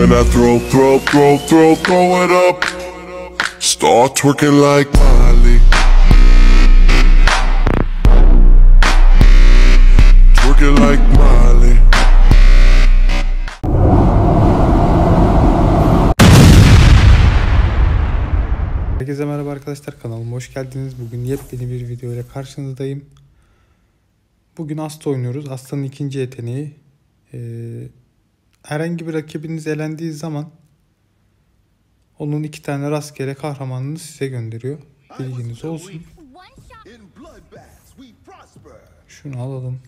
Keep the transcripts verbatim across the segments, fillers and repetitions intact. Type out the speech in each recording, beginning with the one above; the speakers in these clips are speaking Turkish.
When I throw, throw, throw, throw, throw it up. Start twerking like Molly. Twerking like Molly. Herkese merhaba arkadaşlar, kanalıma hoş geldiniz. Bugün yepyeni bir video ile karşınızdayım. Bugün Asta oynuyoruz. Asta'nın ikinci yeteneği. Ee, herhangi bir rakibiniz elendiği zaman onun iki tane rastgele kahramanını size gönderiyor. Bilginiz olsun. Şunu alalım.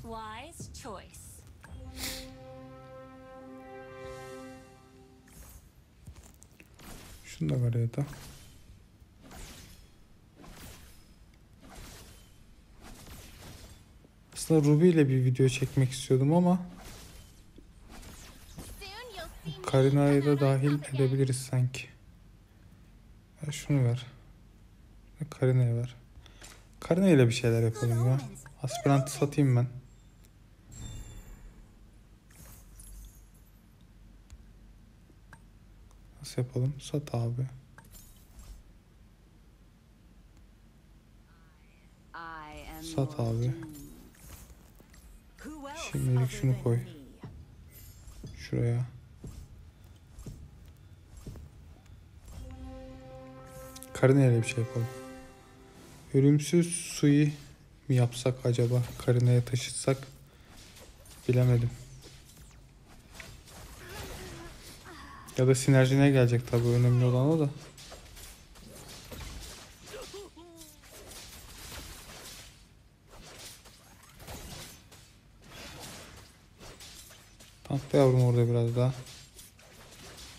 Şunu da var ya da. Aslında Ruby ile bir video çekmek istiyordum ama Karina'yı da dahil edebiliriz sanki. Ver şunu ver. Karina'ya ver. Karina ile bir şeyler yapalım ya. Aspirant'ı satayım ben. Nasıl yapalım? Sat abi. Sat abi. Şimdilik şunu koy. Şuraya. Karina'ya bir şey yapalım. Ölümsüz suyu mi yapsak acaba? Karina'ya taşıtsak? Bilemedim. Ya da sinerjine gelecek tabii. Önemli olan o da. Tankla yavrum orada biraz daha.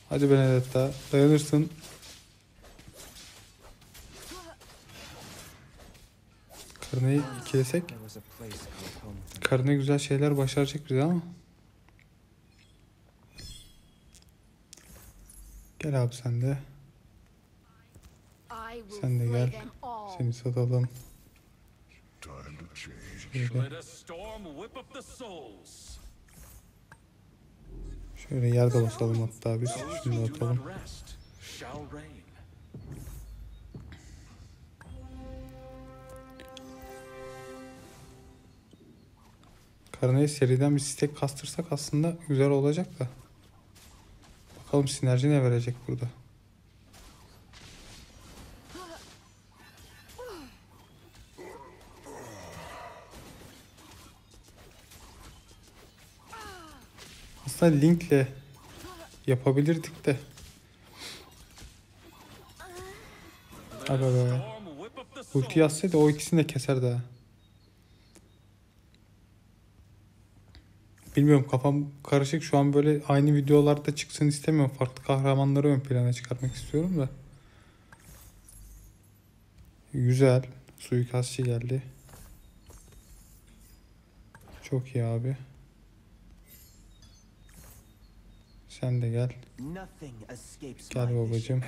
Hadi Benedetto, dayanırsın. Karınayı ikilesek. Karına güzel şeyler başaracak bize ama. Gel abi sen de. Sen de gel. Seni satalım. Şöyle. Şöyle yerde basalım hatta biz. Şimdi atalım. Karina'yı seriden bir stack kastırsak aslında güzel olacak da. Bakalım sinerji ne verecek burada. Aslında Link'le yapabilirdik de. Abi be. Ulti yazsaydı o ikisini de keser daha. Bilmiyorum, kafam karışık şu an, böyle aynı videolarda çıksın istemiyorum. Farklı kahramanları ön plana çıkartmak istiyorum da. Güzel. Suikastçı geldi. Çok iyi abi. Sen de gel. Gel babacığım.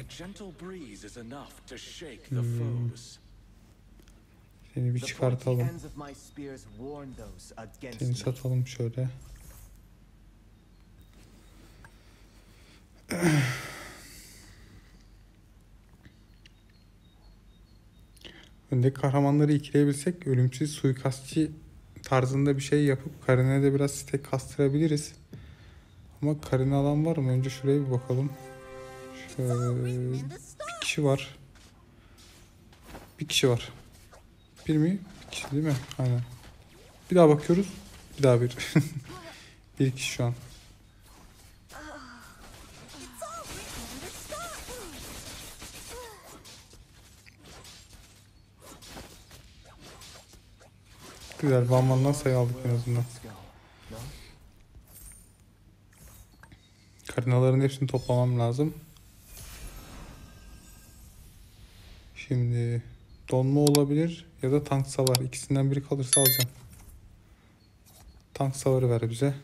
Hmm. Seni bir çıkartalım. Seni satalım şöyle. Öndeki kahramanları ikileyebilsek ölümsüz suikastçı tarzında bir şey yapıp Karina'ya da biraz stack kastırabiliriz. Ama Karina alan var mı? Önce şuraya bir bakalım. Şöyle bir kişi var. Bir kişi var. Bir mi? Bir kişi değil mi? Aynen. Bir daha bakıyoruz. Bir daha bir. Bir kişi şu an. Güzel. Banmandan sayı aldık en azından. Karinaların hepsini toplamam lazım. Şimdi donma olabilir ya da tank savar. İkisinden biri kalırsa alacağım. Tank savarı ver bize.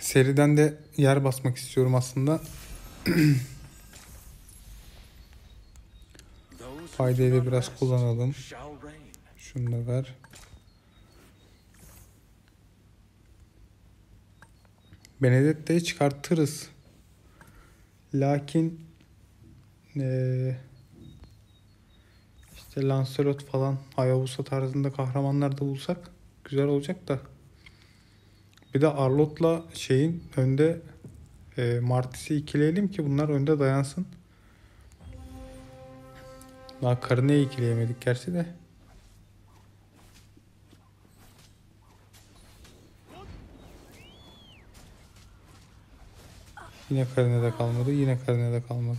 Seriden de yer basmak istiyorum aslında. Faydayı da biraz kullanalım. Şunu da ver. Benedetto'yu çıkartırız. Lakin ee, işte Lancelot falan, Hayabusa tarzında kahramanlar da bulsak güzel olacak da. Bir de Arlott'la şeyin önde e, Martis'i ikileyelim ki bunlar önde dayansın. Daha Karina'yı ikileyemedik gerçi de. Yine Karina'da kalmadı, yine Karina'da kalmadı.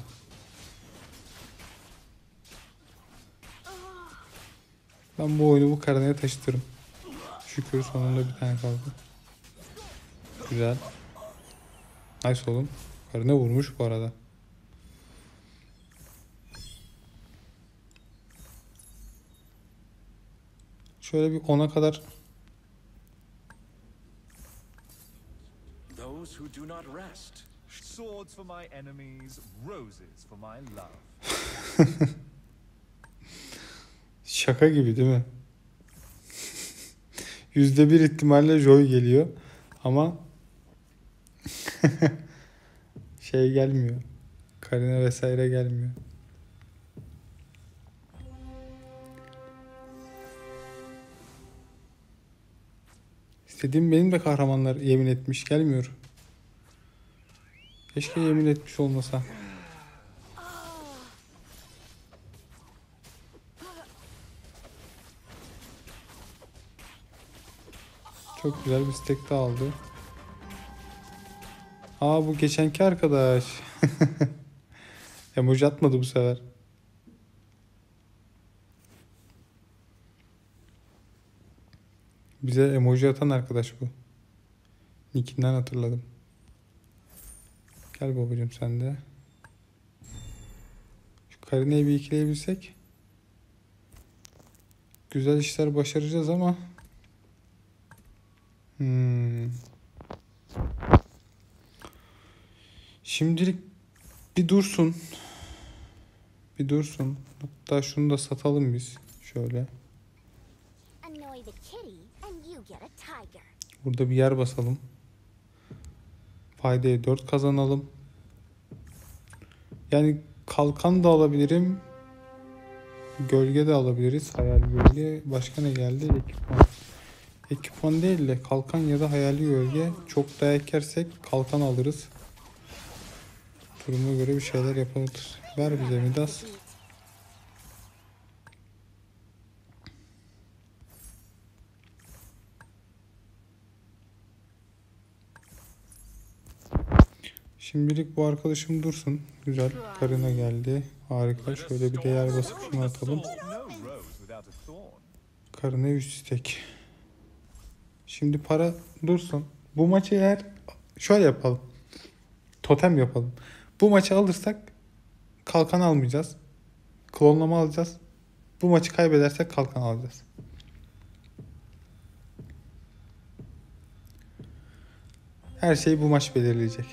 Ben bu oyunu bu Karina'ya taşıtırım. Şükür sonunda bir tane kaldı. Güzel. Nice oğlum. Karina vurmuş bu arada. Şöyle bir ona kadar. Şaka gibi değil mi? Yüzde bir ihtimalle Joy geliyor. Ama şey gelmiyor. Karina vesaire gelmiyor. İstediğim benim de kahramanlar yemin etmiş gelmiyor. Keşke yemin etmiş olmasa. Çok güzel bir stack daha aldı. Aa, bu geçenki arkadaş. Emoji atmadı bu sefer. Bize emoji atan arkadaş bu. Nick'inden hatırladım. Gel babacığım sen de. Şu Karina'yı bir ikileyebilsek. Güzel işler başaracağız ama. Hmm. Şimdilik bir dursun. Bir dursun. Hatta şunu da satalım biz. Şöyle. Burada bir yer basalım. Faydayı dört kazanalım. Yani kalkan da alabilirim. Gölge de alabiliriz. Hayal gölge. Başka ne geldi? Ekipman. Ekipman değil de kalkan ya da hayali gölge. Çok dayak yersek kalkan alırız. Duruma göre bir şeyler yapabiliriz. Ver bize Midas. Şimdilik bu arkadaşım dursun. Güzel. Karina geldi. Harika. Şöyle bir değer basıp şunu atalım. Karina üç istek. Şimdi para dursun. Bu maçı eğer şöyle yapalım. Totem yapalım. Bu maçı alırsak kalkan almayacağız. Klonlama alacağız. Bu maçı kaybedersek kalkan alacağız. Her şeyi bu maç belirleyecek.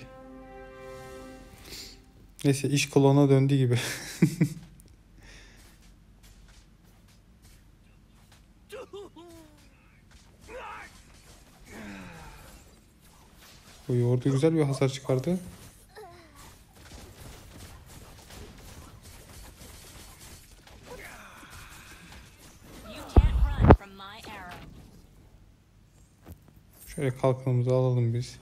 Neyse, iş klona döndü gibi. Oy, orada güzel bir hasar çıkardı. Şöyle kalkanımızı alalım biz.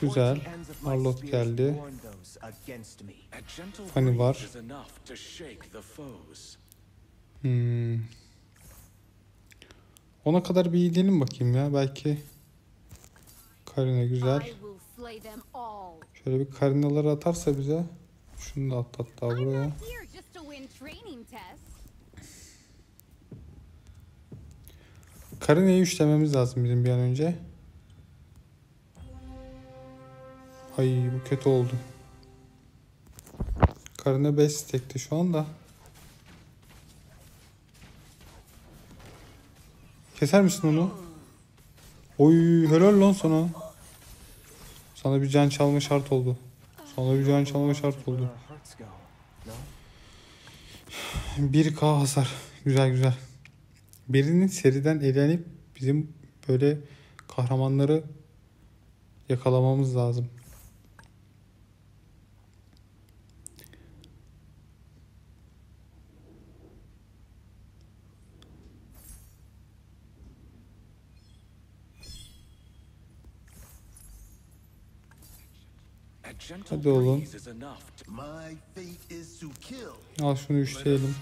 Güzel. Arlott geldi. Fanny var. Hmm. Ona kadar bir gidelim bakayım ya. Belki Karina güzel. Şöyle bir Karinaları atarsa bize. Şunu da atlat daha buraya. Karina'yı üçlememiz lazım bizim bir an önce. Ay, bu kötü oldu. Karina beş stekti şu anda. Keser misin onu? Oy, helal lan sana. Sana bir can çalma şart oldu. Çalabileceğin çalma şart oldu. bir ka hasar. Güzel güzel. Birinin seriden elenip bizim böyle kahramanları yakalamamız lazım. Hadi oğlum. Al şunu üçleyelim.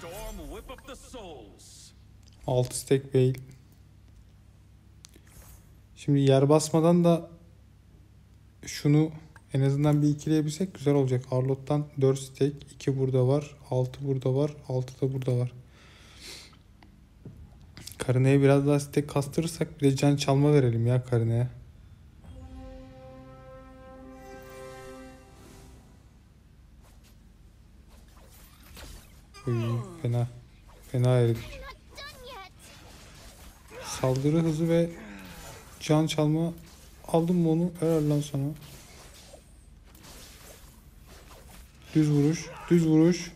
altı stack Veil. Şimdi yer basmadan da şunu en azından bir ikileyebilsek güzel olacak. Arlott'tan dört stack, iki burada var, altı burada var, altı da burada var. Karina'ya biraz daha stack kastırırsak bir de can çalma verelim ya Karina'ya. Uy, fena fena eridik. Saldırı hızı ve can çalma aldım mı onu? Helal lan sana. Düz vuruş, düz vuruş.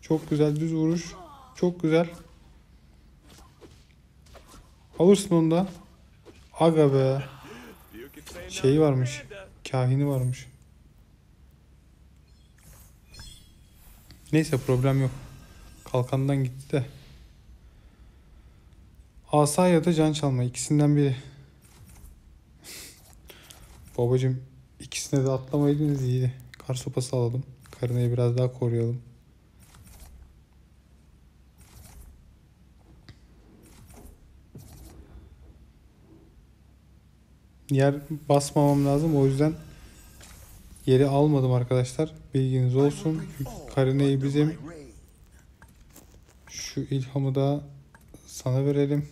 Çok güzel düz vuruş. Çok güzel. Alırsın onu da. Aga be. Şeyi varmış. Kahini varmış. Neyse problem yok. Kalkandan gitti de. Asa ya da can çalma. İkisinden biri. Babacım ikisine de atlamaydınız iyiydi. Kar sopası alalım. Karina'yı biraz daha koruyalım. Yer basmamam lazım. O yüzden yeri almadım arkadaşlar. Bilginiz olsun. Karina'yı bizim şu ilhamı da sana verelim.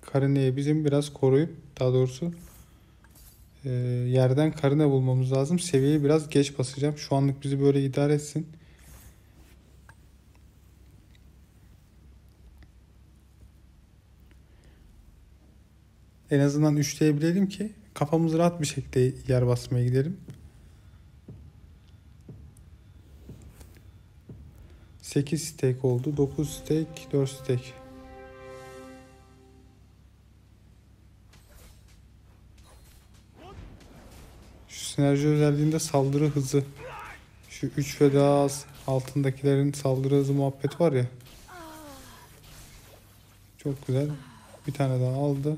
Karina'yı bizim biraz koruyup daha doğrusu e, yerden Karina bulmamız lazım. Seviyeyi biraz geç basacağım. Şu anlık bizi böyle idare etsin. En azından üçleyebilelim ki kafamız rahat bir şekilde yer basmaya gidelim. sekiz stack oldu. dokuz stack, dört stack. Şu sinerji özelliğinde saldırı hızı. Şu üç ve daha az altındakilerin saldırı hızı muhabbet var ya. Çok güzel. Bir tane daha aldı.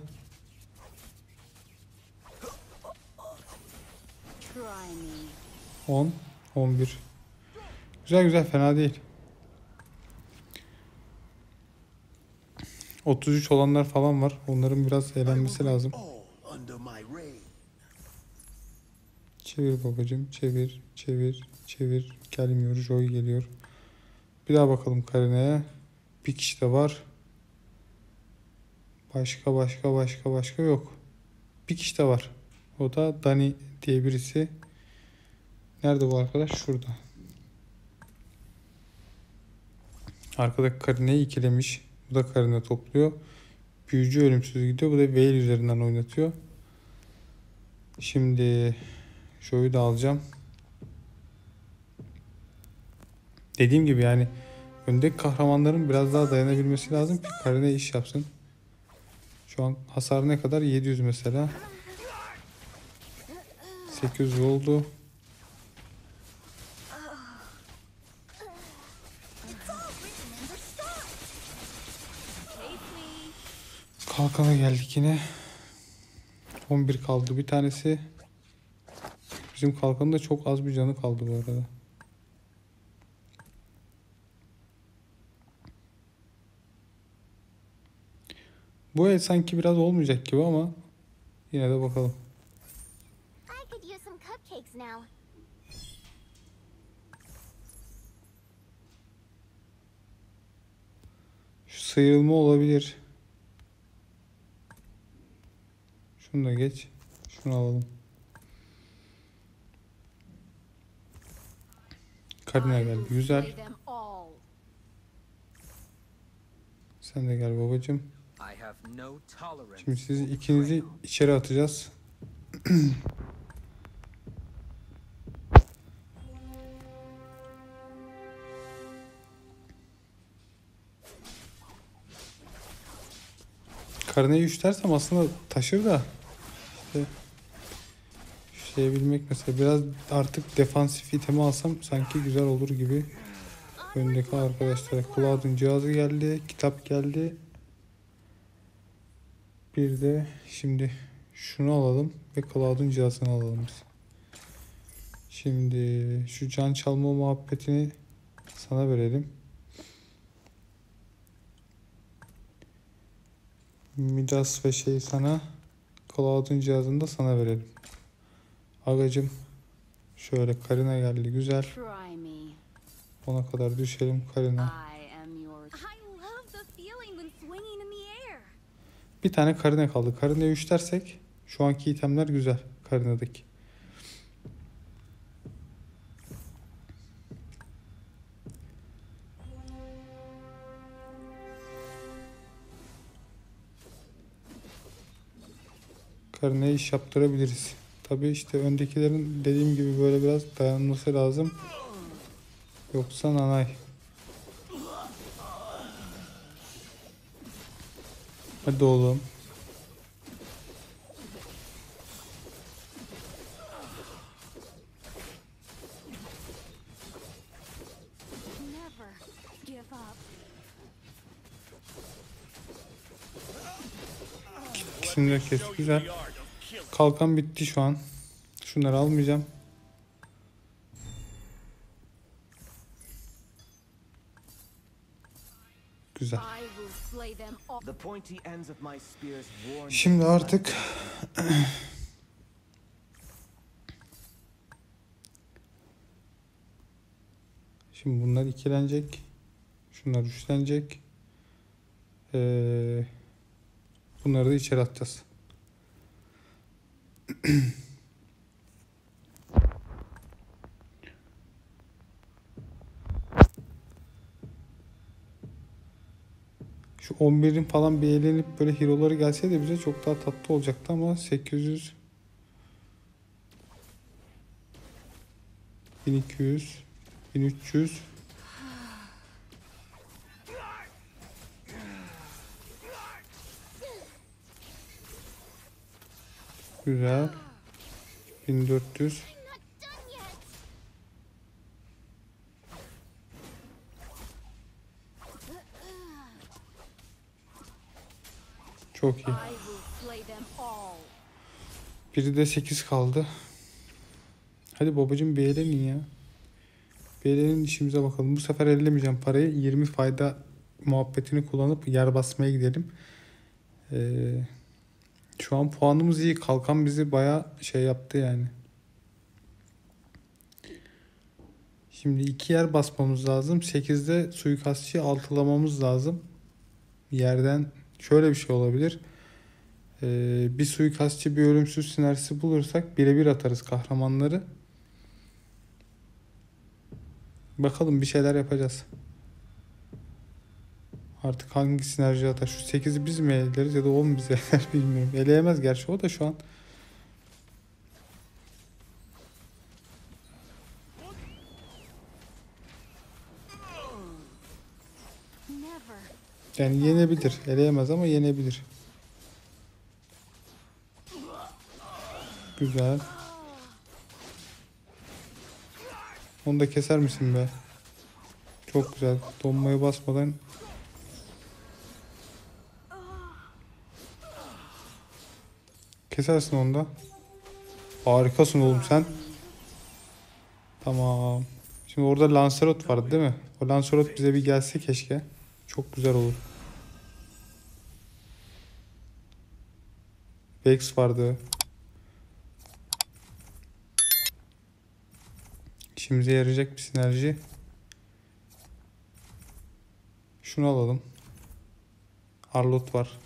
on, on bir. Güzel güzel, fena değil. otuz üç olanlar falan var. Onların biraz eğlenmesi lazım. Çevir babacığım. Çevir. Çevir. Çevir. Gelmiyor. Joy geliyor. Bir daha bakalım Karina'ya. Bir kişi de var. Başka başka başka başka yok. Bir kişi de var. O da Dani diye birisi. Nerede bu arkadaş? Şurada. Arkadaki Karina'yı ikilemiş. Bu da Karina topluyor. Büyücü ölümsüz gidiyor. Bu da Veil üzerinden oynatıyor. Şimdi Joy'u da alacağım. Dediğim gibi yani öndeki kahramanların biraz daha dayanabilmesi lazım ki Karina iş yapsın. Şu an hasar ne kadar? yedi yüz mesela. sekiz yüz oldu. Kalkana geldik yine. on bir kaldı bir tanesi. Bizim kalkanın da çok az bir canı kaldı bu arada. Bu el sanki biraz olmayacak gibi ama yine de bakalım. Şu sıyrılma olabilir. Şunu da geç. Şunu alalım. Karina geldi. Güzel. Sen de gel babacığım. Şimdi siz ikinizi içeri atacağız. Karina'yı üç dersem aslında taşır da. İşte üçleyebilmek mesela. Biraz artık defansif itemi alsam sanki güzel olur gibi. Öndeki arkadaşlara Cloud'un cihazı geldi. Kitap geldi. Bir de şimdi şunu alalım ve Cloud'un cihazını alalım biz. Şimdi şu can çalma muhabbetini sana verelim. Midas ve şey sana, Cloud'un cihazını da sana verelim. Agacım şöyle Karina geldi, güzel. Ona kadar düşelim Karina. Bir tane Karina kaldı. Karina'ya üç dersek şu anki itemler güzel Karina'daki. Karına'ya iş yaptırabiliriz. Tabii işte öndekilerin dediğim gibi böyle biraz dayanması lazım. Yoksa nanay. Hadi oğlum. İkisini de kestik. Güzel. Kalkan bitti şu an. Şunları almayacağım. Güzel. Şimdi artık şimdi bunlar ikilenecek. Şunlar üçlenecek. Ee, bunları da içeri atacağız. Şu on birin falan bir eğlenip böyle hero'ları gelseydi bize çok daha tatlı olacaktı ama sekiz yüz bin iki yüz bin üç yüz güzel. bin dört yüz çok iyi. Biri de sekiz kaldı. Hadi babacığım bir elenin ya. Bir elenin, işimize bakalım. Bu sefer ellemeyeceğim parayı. yirmi fayda muhabbetini kullanıp yer basmaya gidelim. Eee Şu an puanımız iyi. Kalkan bizi bayağı şey yaptı yani. Şimdi iki yer basmamız lazım. sekizde suikastçıyı altılamamız lazım. Yerden şöyle bir şey olabilir. Ee, bir suikastçı, bir ölümsüz sinerjisi bulursak birebir atarız kahramanları. Bakalım bir şeyler yapacağız. Artık hangi sinerji atar? Şu sekizi biz mi eleriz ya da on bize eler bilmiyorum. Eleyemez gerçi o da şu an. Yani yenebilir. Eleyemez ama yenebilir. Güzel. Onu da keser misin be? Çok güzel. Donmaya basmadan... Kesersin onu da. Harikasın oğlum sen. Tamam. Şimdi orada Lancelot vardı değil mi? O Lancelot bize bir gelse keşke. Çok güzel olur. Vex vardı. İşimize yarayacak bir sinerji. Şunu alalım. Arlott var.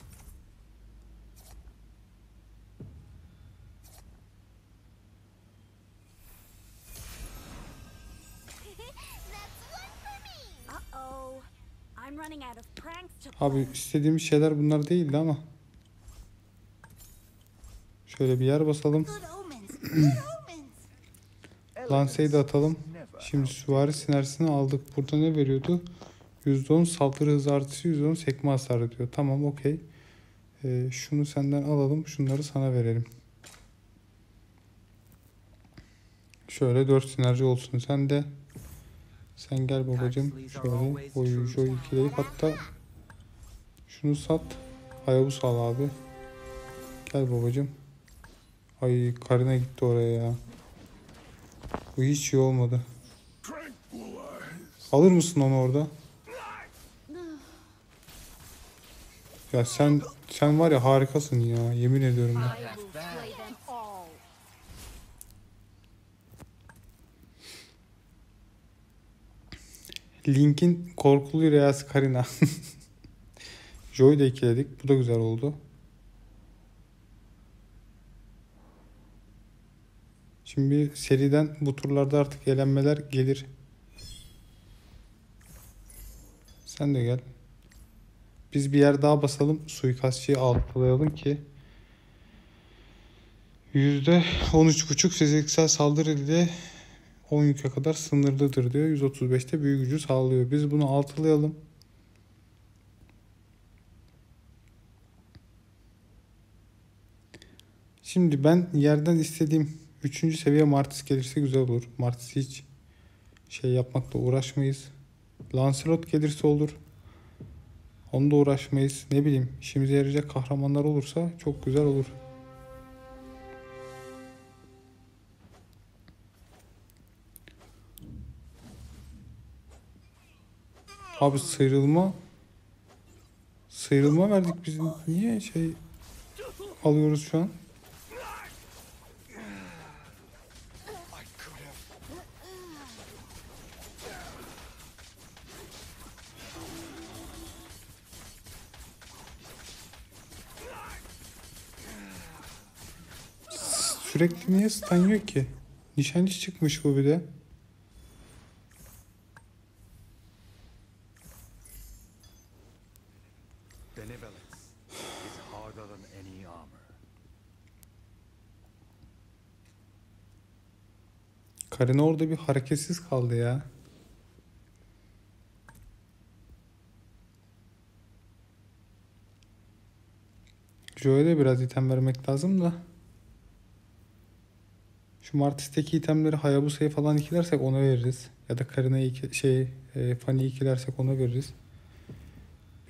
Abi istediğimiz şeyler bunlar değildi ama. Şöyle bir yer basalım. Lance'yi de atalım. Şimdi süvari sinerjisini aldık. Burada ne veriyordu? yüzde on saldırı hızı artışı, yüzde on sekme hasarı diyor. Tamam, okey. Ee, şunu senden alalım, şunları sana verelim. Şöyle dört sinerji olsun sende. Sen gel babacığım. Şöyle oyuncu ikileyip hatta şunu sat. Hayabusa al abi. Gel babacığım. Ay Karina gitti oraya ya. Bu hiç iyi olmadı. Alır mısın onu orada? Ya sen sen var ya harikasın ya. Yemin ediyorum ben. Link'in korkulu reyası Karina. Joy'da ikiledik. Bu da güzel oldu. Şimdi seriden bu turlarda artık elenmeler gelir. Sen de gel. Biz bir yer daha basalım. Suikastçıyı altlayalım ki yüzde on üç buçuk fiziksel saldırı ile on yüke kadar sınırlıdır diyor. yüz otuz beşte büyük gücü sağlıyor. Biz bunu altılayalım. Şimdi ben yerden istediğim üçüncü seviye Martis gelirse güzel olur. Martis hiç şey yapmakla uğraşmayız. Lancelot gelirse olur. Onunla uğraşmayız. Ne bileyim, işimize yarayacak kahramanlar olursa çok güzel olur. Abi sıyrılma sıyrılma verdik biz. Niye şey alıyoruz şu an? Sürekli niye stun yok ki? Nişancı çıkmış bu bir de. Karina orada bir hareketsiz kaldı ya. Joy'da biraz item vermek lazım da. Şu Martis'teki itemleri Hayabusa'yı falan ikilersek ona veririz. Ya da Karina'yı şey e, Fanny'yi ikilersek ona veririz.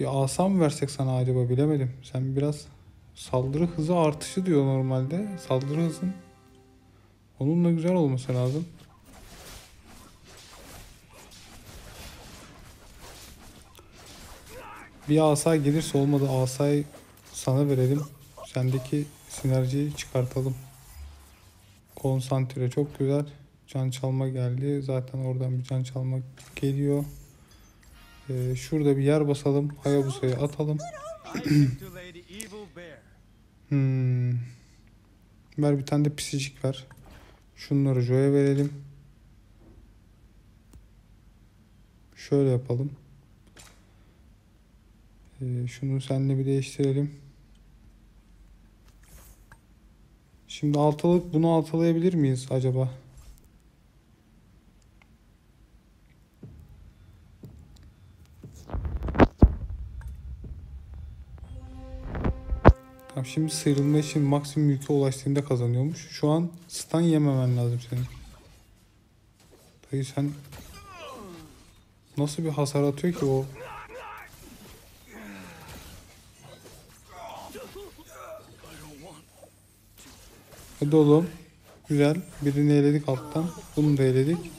Bir asa mı versek sana acaba, bilemedim. Sen biraz saldırı hızı artışı diyor normalde. Saldırı hızın onunla güzel olması lazım. Bir asa gelirse olmadı. Asayı sana verelim. Sendeki sinerjiyi çıkartalım. Konsantre çok güzel. Can çalma geldi. Zaten oradan bir can çalma geliyor. Ee, şurada bir yer basalım. Hayabusa'yı atalım. hmm. Ver bir tane de pisicik ver. Şunları Joy'a verelim. Şöyle yapalım. Ee, şunu seninle bir değiştirelim. Şimdi altılı, bunu altılayabilir miyiz acaba? Tamam, şimdi sıyrılma için maksimum yüke ulaştığında kazanıyormuş. Şu an stun yememen lazım senin. Dayı sen nasıl bir hasar atıyor ki o? Hadi oğlum. Güzel. Birini eledik alttan. Bunu da eledik.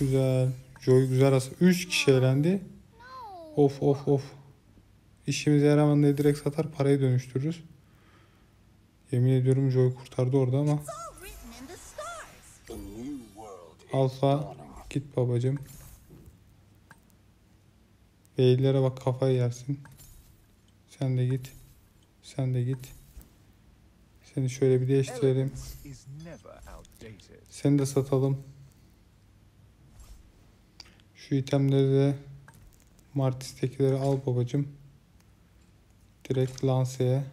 Güzel. Joy güzel aslında. üç kişi elendi. Of of of. İşimize yaraman diye direkt satar. Parayı dönüştürürüz. Yemin ediyorum Joy kurtardı orada ama. Alfa. Git babacım. Veillere bak, kafayı yersin. Sen de git. Sen de git. Seni şöyle bir değiştirelim. Seni de satalım. Şu itemleri de Martis'tekileri al babacım. Direkt Lance'ye.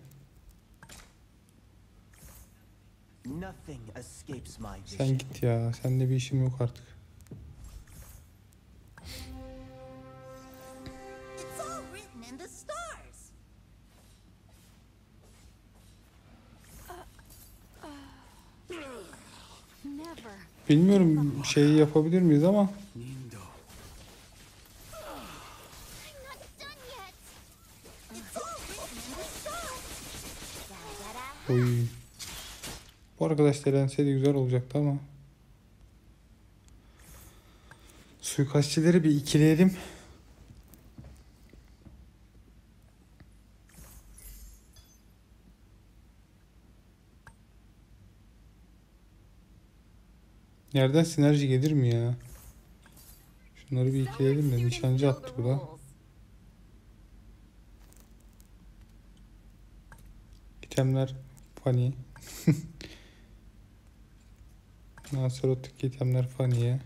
Sen git ya. Seninle bir işim yok artık. Bilmiyorum şeyi yapabilir miyiz ama. Oy. Bu arkadaş delenseydi güzel olacaktı ama. Suikastçileri bir ikileyelim. Yerden sinerji gelir mi ya? Şunları bir ikileyelim de nişancı attı bu da. İtemler Fanny. Lancelot'taki itemler Fanny'ye.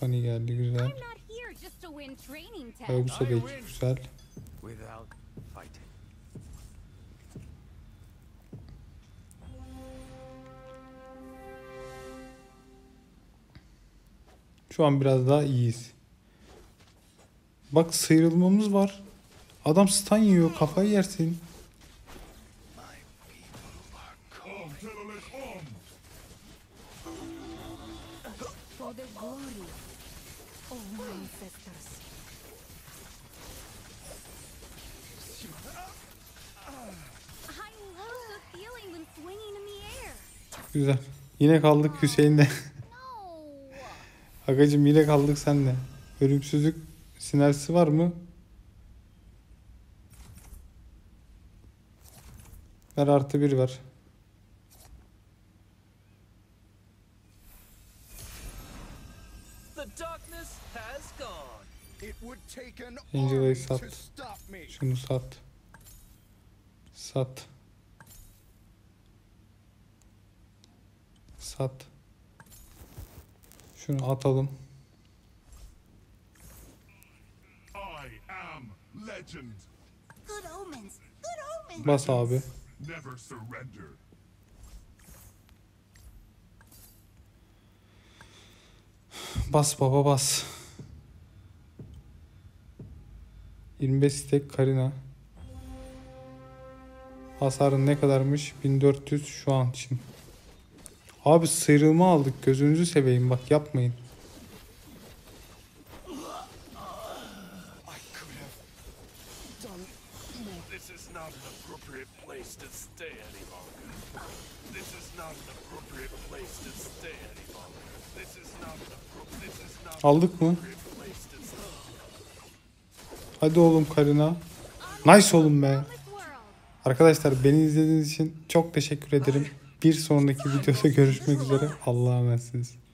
Fanny geldi güzel. Hayabusa belki güzel. Şu an biraz daha iyiyiz. Bak sıyrılmamız var. Adam stun yiyor, kafayı yersin. Güzel. Yine kaldık Hüseyin'de. Agacım yine kaldık senle. Ölümsüzlük sinerjisi var mı? Ver artı bir ver. Angela'yı sat. Şunu sat. Sat. Sat. Şunu atalım. Bas abi. Bas baba bas. yirmi beş stack Karina. Hasarın ne kadarmış? bin dört yüz şu an için. Abi sıyrılma aldık. Gözünüzü seveyim bak yapmayın. Aldık mı? Hadi oğlum Karina. Nice oğlum be. Arkadaşlar beni izlediğiniz için çok teşekkür ederim. Bir sonraki videoda görüşmek üzere. Allah'a emanetsiniz.